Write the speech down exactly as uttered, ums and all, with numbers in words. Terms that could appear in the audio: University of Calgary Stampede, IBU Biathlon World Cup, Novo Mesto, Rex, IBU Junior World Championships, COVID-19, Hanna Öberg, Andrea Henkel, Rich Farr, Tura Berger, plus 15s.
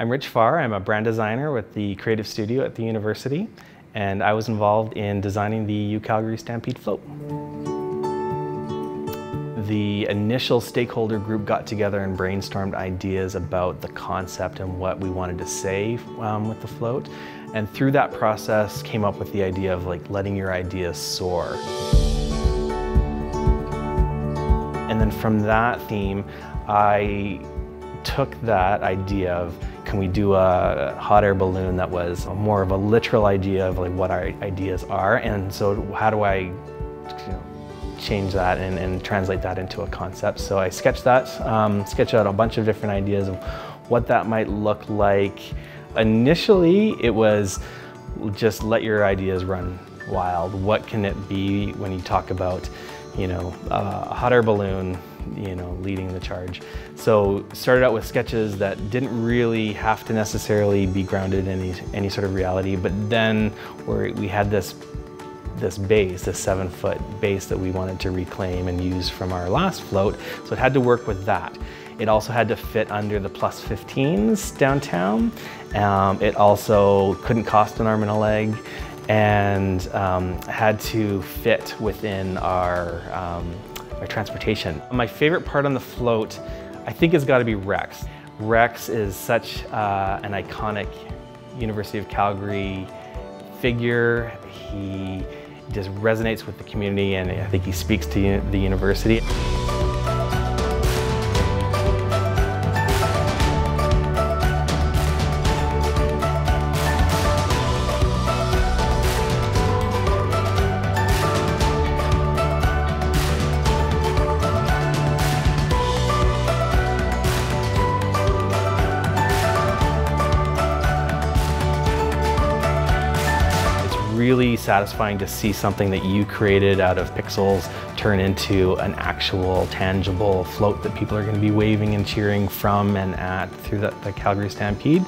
I'm Rich Farr. I'm a brand designer with the creative studio at the university, and I was involved in designing the U Calgary Stampede float. The initial stakeholder group got together and brainstormed ideas about the concept and what we wanted to say um, with the float, and through that process came up with the idea of like letting your ideas soar. And then from that theme, I took that idea of, can we do a hot air balloon that was more of a literal idea of like what our ideas are, and so how do I you know, change that and, and translate that into a concept. So I sketched that, um, sketched out a bunch of different ideas of what that might look like. Initially, it was just let your ideas run wild. What can it be when you talk about you know, uh, a hot air balloon, you know, leading the charge. So started out with sketches that didn't really have to necessarily be grounded in any, any sort of reality, but then where we had this, this base, this seven foot base that we wanted to reclaim and use from our last float. So it had to work with that. It also had to fit under the plus fifteens downtown. Um, it also couldn't cost an arm and a leg, and um, had to fit within our, um, our transportation. My favorite part on the float, I think, has got to be Rex. Rex is such uh, an iconic University of Calgary figure. He just resonates with the community, and I think he speaks to the university. Really satisfying to see something that you created out of pixels turn into an actual tangible float that people are going to be waving and cheering from and at through the, the Calgary Stampede.